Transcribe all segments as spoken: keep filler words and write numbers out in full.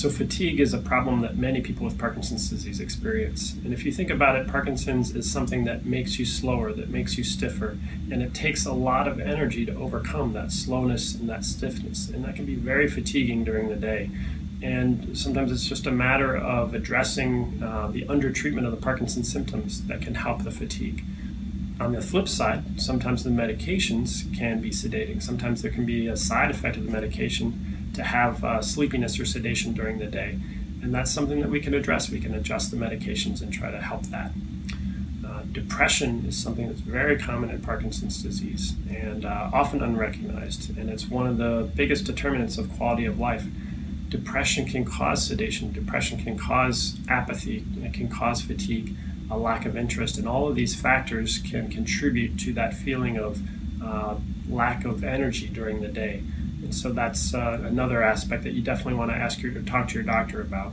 So fatigue is a problem that many people with Parkinson's disease experience. And if you think about it, Parkinson's is something that makes you slower, that makes you stiffer, and it takes a lot of energy to overcome that slowness and that stiffness. And that can be very fatiguing during the day. And sometimes it's just a matter of addressing uh, the undertreatment of the Parkinson's symptoms that can help the fatigue. On the flip side, sometimes the medications can be sedating. Sometimes there can be a side effect of the medication to have uh, sleepiness or sedation during the day. And that's something that we can address. We can adjust the medications and try to help that. Uh, depression is something that's very common in Parkinson's disease and uh, often unrecognized. And it's one of the biggest determinants of quality of life. Depression can cause sedation. Depression can cause apathy. It can cause fatigue, a lack of interest, and all of these factors can contribute to that feeling of uh, lack of energy during the day. And so that's uh, another aspect that you definitely want to ask your, talk to your doctor about.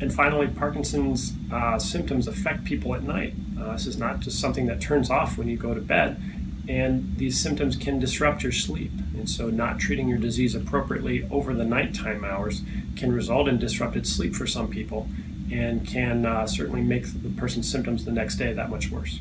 And finally, Parkinson's uh, symptoms affect people at night. Uh, this is not just something that turns off when you go to bed, and these symptoms can disrupt your sleep. And so not treating your disease appropriately over the nighttime hours can result in disrupted sleep for some people, and can uh, certainly make the person's symptoms the next day that much worse.